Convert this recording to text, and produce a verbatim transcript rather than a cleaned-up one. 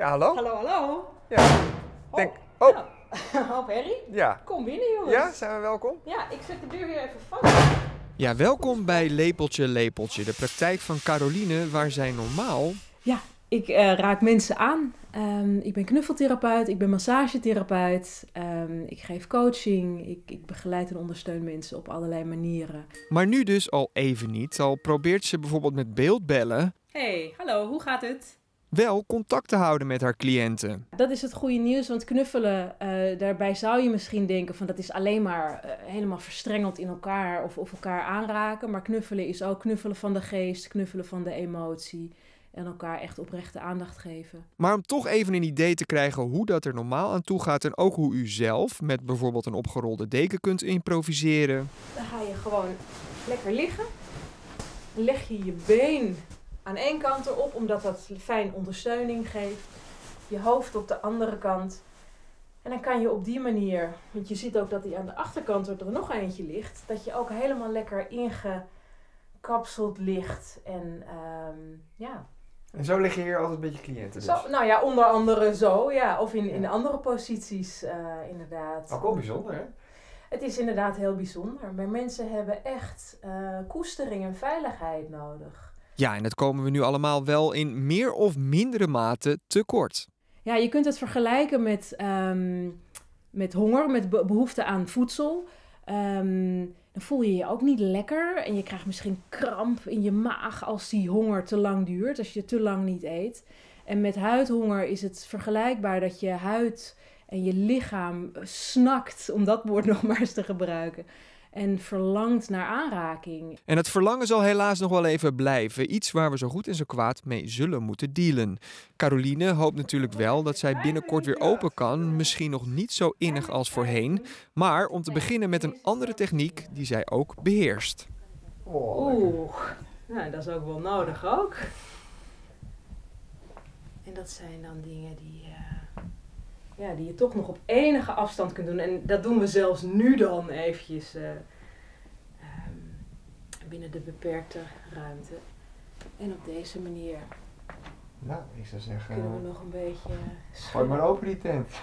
Ja, hallo? Hallo, hallo. Ja. Oh, denk, oh. Nou, Hap Harry. Ja. Kom binnen, jongens. Ja, zijn we welkom? Ja, ik zet de deur weer even vast. Ja, welkom bij Lepeltje Lepeltje, de praktijk van Carollyne, waar zij normaal... Ja, ik uh, raak mensen aan. Um, ik ben knuffeltherapeut, ik ben massagetherapeut, um, ik geef coaching, ik, ik begeleid en ondersteun mensen op allerlei manieren. Maar nu dus al even niet, al probeert ze bijvoorbeeld met beeldbellen... Hey, hallo, hoe gaat het? Wel contact te houden met haar cliënten. Dat is het goede nieuws, want knuffelen, uh, daarbij zou je misschien denken van dat is alleen maar uh, helemaal verstrengeld in elkaar of, of elkaar aanraken. Maar knuffelen is ook knuffelen van de geest, knuffelen van de emotie en elkaar echt oprechte aandacht geven. Maar om toch even een idee te krijgen hoe dat er normaal aan toe gaat en ook hoe u zelf met bijvoorbeeld een opgerolde deken kunt improviseren. Dan ga je gewoon lekker liggen, leg je je been aan één kant erop, omdat dat fijn ondersteuning geeft. Je hoofd op de andere kant. En dan kan je op die manier, want je ziet ook dat die aan de achterkant er nog eentje ligt, dat je ook helemaal lekker ingekapseld ligt. En um, ja. En zo liggen hier altijd een beetje cliënten dus? Zo, nou ja, onder andere zo, ja. Of in, ja. in andere posities uh, inderdaad. Ook wel bijzonder, hè? Het is inderdaad heel bijzonder. Maar mensen hebben echt uh, koestering en veiligheid nodig. Ja, en dat komen we nu allemaal wel in meer of mindere mate tekort. Ja, je kunt het vergelijken met, um, met honger, met be behoefte aan voedsel. Um, dan voel je je ook niet lekker en je krijgt misschien kramp in je maag als die honger te lang duurt, als je te lang niet eet. En met huidhonger is het vergelijkbaar dat je huid en je lichaam snakt, om dat woord nog maar eens te gebruiken. En verlangt naar aanraking. En het verlangen zal helaas nog wel even blijven. Iets waar we zo goed en zo kwaad mee zullen moeten dealen. Carollyne hoopt natuurlijk wel dat zij binnenkort weer open kan. Misschien nog niet zo innig als voorheen. Maar om te beginnen met een andere techniek die zij ook beheerst. Oeh, nou, dat is ook wel nodig ook. En dat zijn dan dingen die... Uh... Ja, die je toch nog op enige afstand kunt doen. En dat doen we zelfs nu dan eventjes uh, um, binnen de beperkte ruimte. En op deze manier nou, ik zou zeggen, kunnen we nog een beetje... Gooi maar open die tent.